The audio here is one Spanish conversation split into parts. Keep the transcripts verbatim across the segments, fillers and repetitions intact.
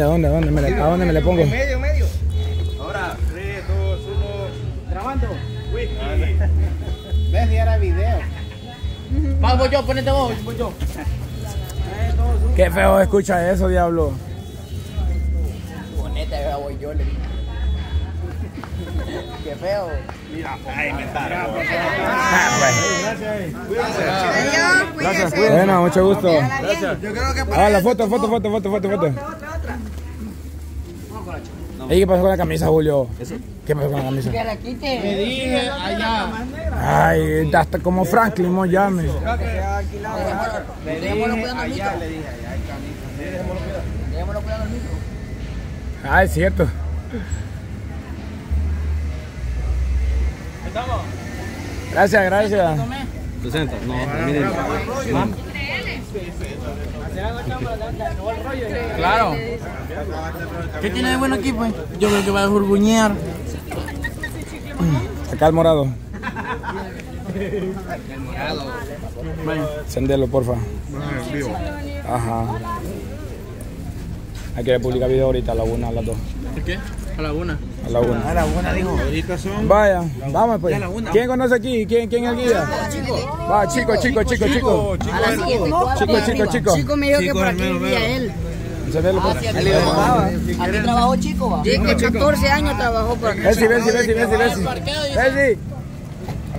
¿A dónde, dónde, dónde, ¿A dónde me le pongo? En medio, en medio. Ahora, tres, dos, uno. Grabando. ¿Ves? Ya era video. Vamos yo, ponete vos, voy yo. Qué feo escucha eso, diablo. Ponete, voy yo, le digo. Qué feo. Mira, ahí me está. Gracias. Gracias, cuídense. Bueno, mucho gusto. Gracias. Yo creo que ah, la foto, foto, foto, foto, foto, foto. Otra, otra, otra. ¿Y qué pasó con la camisa, Julio? ¿Qué pasó con la camisa? Que la quite. Me dije allá. Ay, hasta como Franklin me llame. Le dije allá, le dije allá. Dejémoslo cuidando el micro. Ah, es cierto. ¿Estamos? Gracias, gracias. ¿doscientos? No, miren. Claro. ¿Qué tiene de bueno aquí, pues? Yo creo que va a burbuñear. Saca el morado. El morado. Encéndelo, porfa. Ajá. Hay que publicar video ahorita a la una, a las dos. ¿Por qué? A la una. A la una. A la una, dijo. Ahorita son. Vaya, vamos pues. ¿Quién conoce aquí? ¿Quién, quién es el guía? Va, chico, chico, chico, chico. Chico, chico, chico. Chico me dijo que por aquí vivía él. Aquí trabajó Chico, va. Chico, catorce años trabajó por aquí. Bessy, Bessy, Bessy, Bessy. Bessy.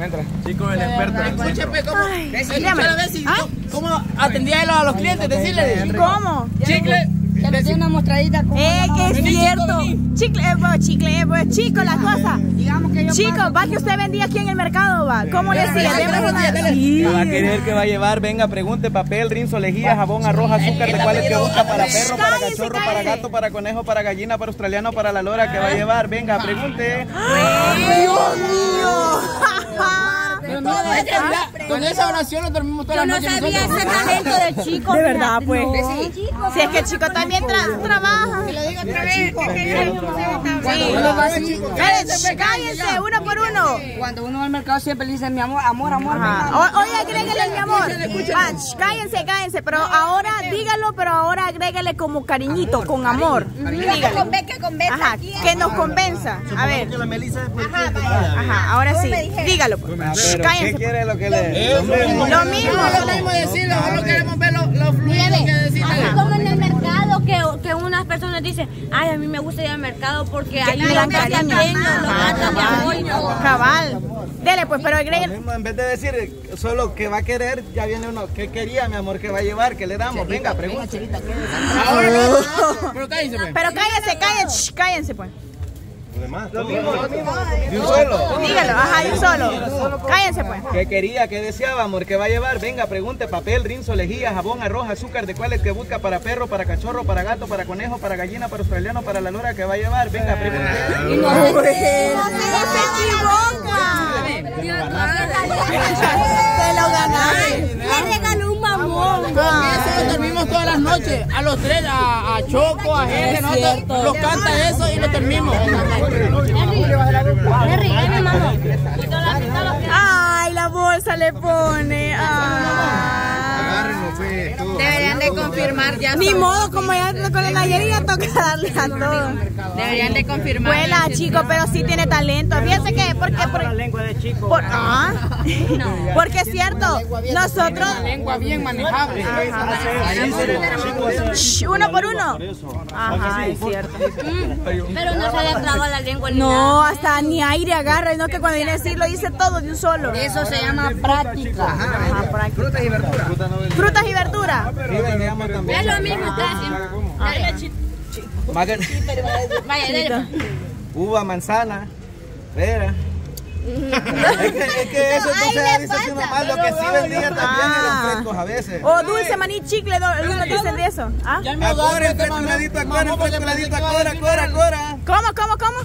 Entra. Chico, el experto. Escúchame cómo. Bessy, ¿cómo atendía él a los clientes? Decirle. ¿Cómo? Chicle. Que le dé una mostradita como eh, que es cierto. Chicle, pues, chicle, pues, chico, la cosa. Digamos que yo Chico, va que usted vendía aquí en el mercado, va. ¿Cómo le sigue? Va a querer que va a llevar, venga, pregunte, papel, rinzo, lejía, jabón, arroz, azúcar, de cuál es que busca, para perro, para cachorro, para gato, para conejo, para gallina, para australiano, para la lora, que va a llevar, venga, pregunte. ¡Dios mío! Con esa oración nos dormimos todas las noches. Yo no sabía ese talento de Chico. De verdad, pues. Si es que Chico también trabaja. Que lo digo otra vez. Cállense, uno por uno. Cuando uno va al mercado siempre le dicen mi amor, amor, amor. Oye, agréguele mi amor. Cállense, cállense. Pero ahora dígalo, pero ahora agrégale como cariñito, con amor. Que nos convenza. A ver. Ajá, ahora sí. Dígalo, pues. ¿Qué quiere lo que le lo mismo? Lo mismo decirlo, solo queremos ver lo fluido que decirle. Como en el mercado que, que unas personas dicen, ay, a mí me gusta ir al mercado porque ahí me dan cariño, cabal. Dele pues, pero agreguen. En vez de decir solo que va a querer, ya viene uno, ¿qué quería, mi amor? ¿Qué va a llevar? ¿Qué le damos? Venga, pregunta. Pero cállense, pero cállense, cállense, cállense pues. Demás, lo mismo, lo mismo. De un solo. Dígalo, ajá, de un solo. Cállense pues. ¿Qué quería? ¿Qué deseaba, amor? ¿Qué va a llevar? Venga, pregunte, papel, rinzo, lejía, jabón, arroz, azúcar, de cuál es que busca, para perro, para cachorro, para gato, para conejo, para gallina, para australiano, para la lora, que va a llevar? Venga, pregunte. No se equivoca. Te lo ganaste. Le regaló un mamón. Dormimos todas las noches, a los tres, a, a Choco, a Gente, nosotros los canta eso y lo dormimos. Ay, la bolsa le pone. Ay. Deberían de confirmar ya. Ni modo, como ya con la Nayeli ya toca darle a todos. Deberían de confirmar. Buena, Chico, pero sí tiene talento. Fíjense que, porque por la lengua de Chico. Porque es cierto, nosotros. Lengua bien manejable. Uno por uno. Ajá, es cierto. Pero no se le traba la lengua. No, hasta ni aire agarra, no que cuando viene a decir lo dice todo de un solo. Eso se llama práctica. Frutas y verduras. Frutas y verduras. Es lo mismo, ustedes. Uva, manzana, pera. Es que, es que eso no se dice así nomás, lo que sí vendía también eran frescos a veces. O dulce, maní, chicle, uno dicen de eso. ¿Ah? Ahora entra culadito a cora, culadito a cora, cora, cora. ¿Cómo, cómo, cómo?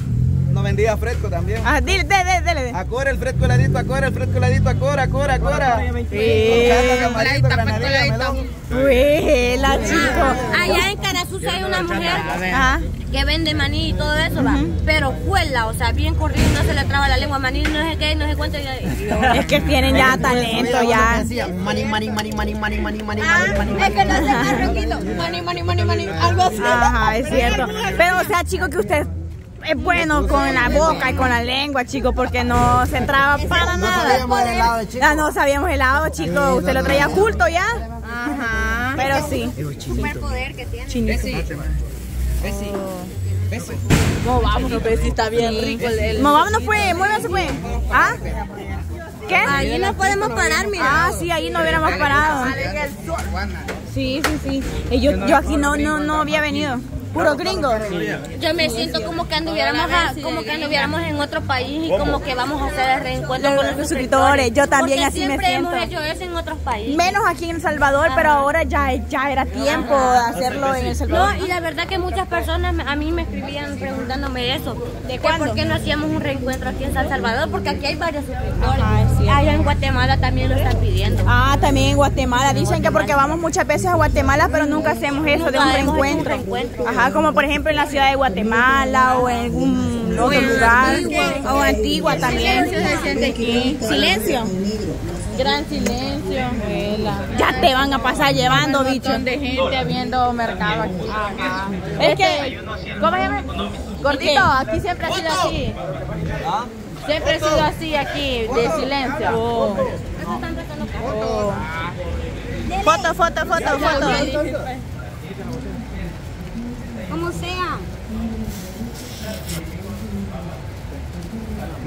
No vendía fresco también. Ah, dile, dele, dele. Acora el fresco heladito, acora el fresco heladito, acora, acora, acora. Sí, la Chico. Allá en Carazú si hay una mujer ajá, que vende maní y todo eso, uh-huh. va, pero cuela, o sea, bien corrido, no se le traba la lengua, maní no sé qué, no sé cuánto. Es que tienen ya talento, ya. Maní, maní, maní, maní, maní, maní, maní, maní. Es que no se está roquito, maní, maní, maní, maní, algo así. Ajá, es cierto. Pero, o sea, chicos, que usted... es bueno con la boca y con la lengua, chicos, porque no se entraba para nada. No sabíamos el helado, chicos. Ah, no sabíamos helado, chicos. Usted lo traía oculto ya. Ajá. Pero sí. Superpoder que tiene. Bessy. Bessy. Bessy. Movámonos, Bessy, está bien rico el... Movámonos, pues. Muévanse, pues. ¿Ah? ¿Qué? Ahí no podemos parar, mira. Ah, sí, ahí no hubiéramos parado. Sí, sí, sí. Yo, yo aquí no, no, no había venido. Puro gringo. Sí. Yo me siento como que anduviéramos a, como que anduviéramos en otro país y como que vamos a hacer el reencuentro los, con los suscriptores. Yo también porque así me siento. Siempre hemos hecho eso en otros países. Menos aquí en El Salvador, ajá, pero ahora ya, ya era tiempo ajá, de hacerlo en El Salvador. No, y la verdad que muchas personas a mí me escribían preguntándome eso. ¿De que por qué no hacíamos un reencuentro aquí en San Salvador? Porque aquí hay varios suscriptores. Ajá, allá en Guatemala también lo están pidiendo. Ah, también en Guatemala. Dicen que porque vamos muchas veces a Guatemala, pero nunca hacemos eso nunca de un reencuentro. Un reencuentro. Ajá. Como por ejemplo en la ciudad de Guatemala o en algún otro lugar, o Antigua también. Silencio se siente aquí. Silencio. Gran silencio. Ya te van a pasar llevando, bicho. Un montón de gente viendo mercado aquí. Ajá. Es que, ¿cómo se llama? Gordito, aquí siempre ha sido así. Siempre ha sido así aquí, de silencio. Oh. Oh. Foto, foto, foto, foto. Como sea.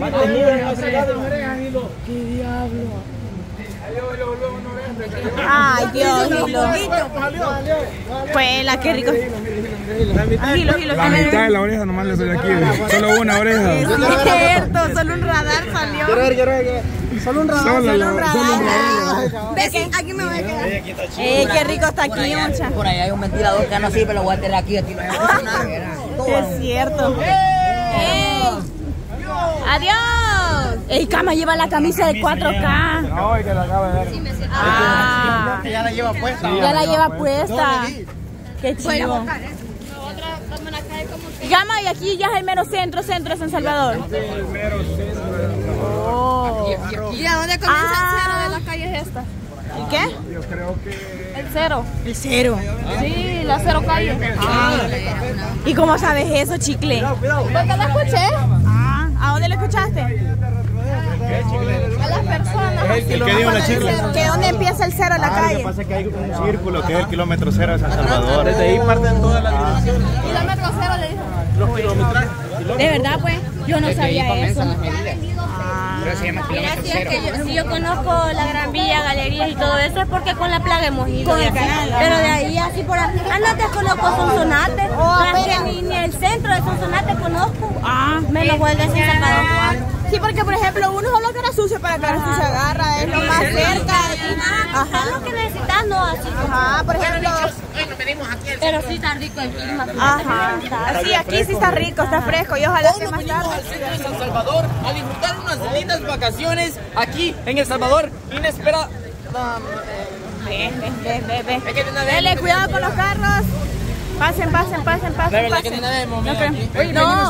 ¿Qué diablo? Ay, Dios, Julio. Pues la que rico. La mitad de la oreja nomás le salió aquí. Solo una oreja. Es cierto, solo un radar salió. Solo un radar, solo un radar. ¿Ves que aquí me voy a quedar? Eh, qué rico está aquí, mucha. Por allá hay un ventilador que no sirve, lo voy a tener aquí. Aquí no hay nada. Es cierto. ¡Adiós! ¡Ey, Cama lleva la camisa de cuatro K! No, y que la acaba de ver. Sí, me siento. Ah, que ya la lleva puesta. Ya la lleva puesta. ¡Qué chido! Gama, y aquí ya es el mero centro, centro de San Salvador. Sí, el mero centro. ¿Y a dónde comienza el cero de las calles estas? ¿El qué? Yo creo que... El cero. El cero. Sí, la cero calle. ¿Y cómo sabes eso, chicle? Porque la escuché. ¿A dónde lo escuchaste? A las personas. ¿Que dónde empieza el cero en la calle? Lo que pasa es que hay un círculo que es el kilómetro cero de San Salvador. Desde ahí parten todas las direcciones. ¿Kilómetro cero le dijo? Los kilómetros. De verdad, pues, yo no sabía eso. Mira, si es que yo, si yo conozco la Gran Villa, galerías y todo eso es porque con la plaga hemos ido. Con el canal, pero de ahí así por ahí. Ah, no te conozco Sonsonate. Oh, no, es que ni, ni el centro de Sonsonate conozco. Ah, me lo vuelve a Salvador. Sí, porque por ejemplo uno solo cara sucio para cara sucia agarra, es lo más cerca. Ajá, lo que necesitas, no así. Ajá, por ejemplo. Pero sí está rico el clima. Ajá. Sí, aquí sí está rico, está fresco. Y ojalá que más tarde. Al centro de San Salvador a disfrutar unas lindas vacaciones aquí en El Salvador. Inesperada. Ve, ve, ve, ve. Dele cuidado con los carros. Pasen, pasen, pasen, pasen. No,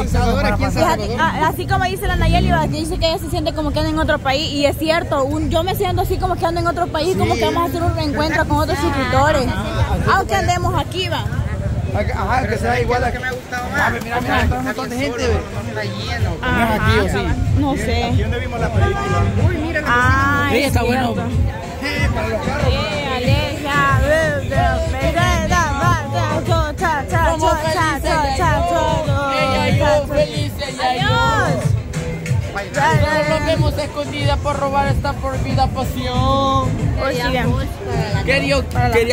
así como dice la Nayeli, dice que ella se siente como que anda en otro país. Y es cierto, un, yo me siento así como que ando en otro país, sí. Como que vamos a hacer un reencuentro con otros suscriptores. Aunque andemos aquí, va. Ajá, que sea igual a que me ha gustado más. Mira, mira, hay un montón de gente. Está lleno. Aquí, o sí. No sé. Aquí donde vimos la película. Uy, mira. Ah, está bueno. Para los carros. No lo vemos escondida por robar esta por vida pasión. Quería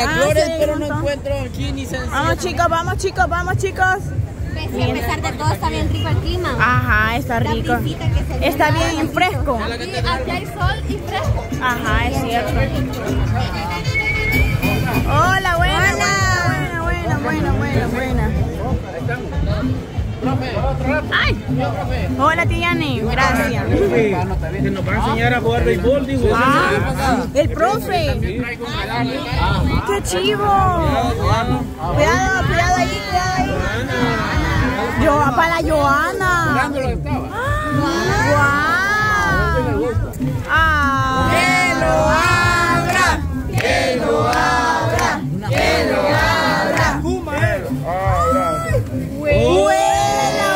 flores, pero no encuentro aquí ni sencillo. Vamos chicos, vamos chicos, vamos chicos. A pesar de todo está bien rico el clima. Ajá, está rico. Está bien fresco. Aquí hay sol y fresco. Ajá, es cierto. Hola, buena, buena, buena, buena, buena, buena. Ay. Hola, Tiani, gracias. Se nos va a enseñar a jugar béisbol, digo. Ah, el profe. ¡Qué chivo! Cuidado, cuidado ahí, cuidado ahí. Yo, para la Johanna. ¡Guau! ¡Ah! ¡Que lo abra! ¡Que lo abra! ¡Que lo abra! ¡Huele la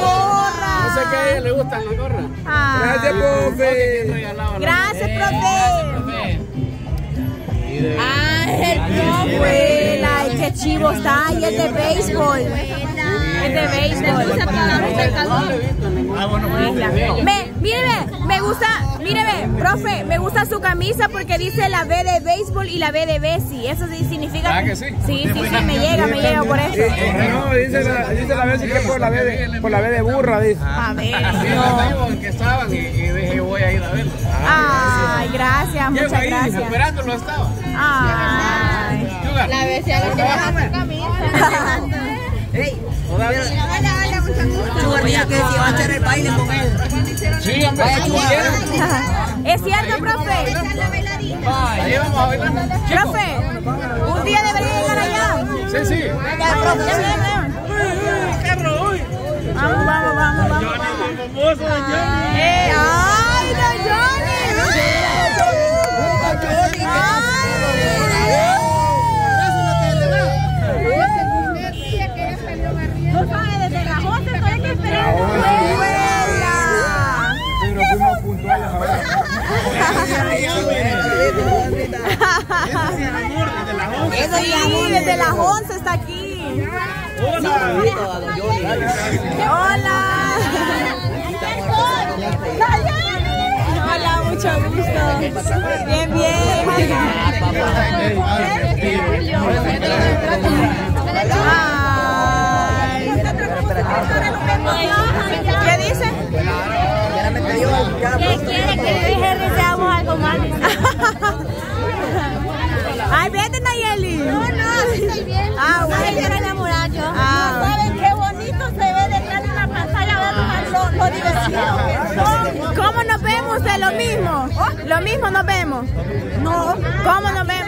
gorra! No sé qué a ella le gustan las gorras. Gracias, profe. Gracias, profe. ¡Ay, profe! ¡Ay, qué chivo está! ¡Y es de béisbol! Es de béisbol. Ah, bueno, me, míreme, me gusta, míreme, profe, me gusta su camisa porque dice la B de béisbol y la B de Bessy. Eso sí significa. Ah, que sí. Sí, sí, sí, sí, me llega, me llega por eso. No, dice la, dice la Bessy que es por la B de, por la B de burra, dice. A ver. No. Que estaban y dije voy a ir a verlo. Ay, gracias, muchas gracias. Esperándolo estaba. Ay. La Bessy a la que baja su camisa. Hey, hola, hola, mucho gusto. Yo quería que se iba a hacer el baile con él. Sí, hombre, es cierto, profe. Ahí vamos a bailar. Profe, un día debería llegar allá. Sí, sí. Vamos, vamos, vamos, vamos. Ay, no, Johnny. Ay. No sabe desde la José, no hay que esperar. ¡Vuela! Pero fuimos puntuales ahora. Eso sí, desde las once está aquí. Hola. Hola. Hola, mucho gusto. Bien, bien. ¿Qué dice? ¿Qué quiere que le dije recibamos algo más? Ay, vete, Nayeli. No, no, estoy bien. Ah, bueno. Ay, quiero enamorar yo. Ah. ¿Saben qué bonito se ve detrás de la pantalla? Lo, lo divertido que son. ¿Cómo nos vemos? ¿Es lo mismo? ¿Lo mismo nos vemos? No. ¿Cómo nos vemos?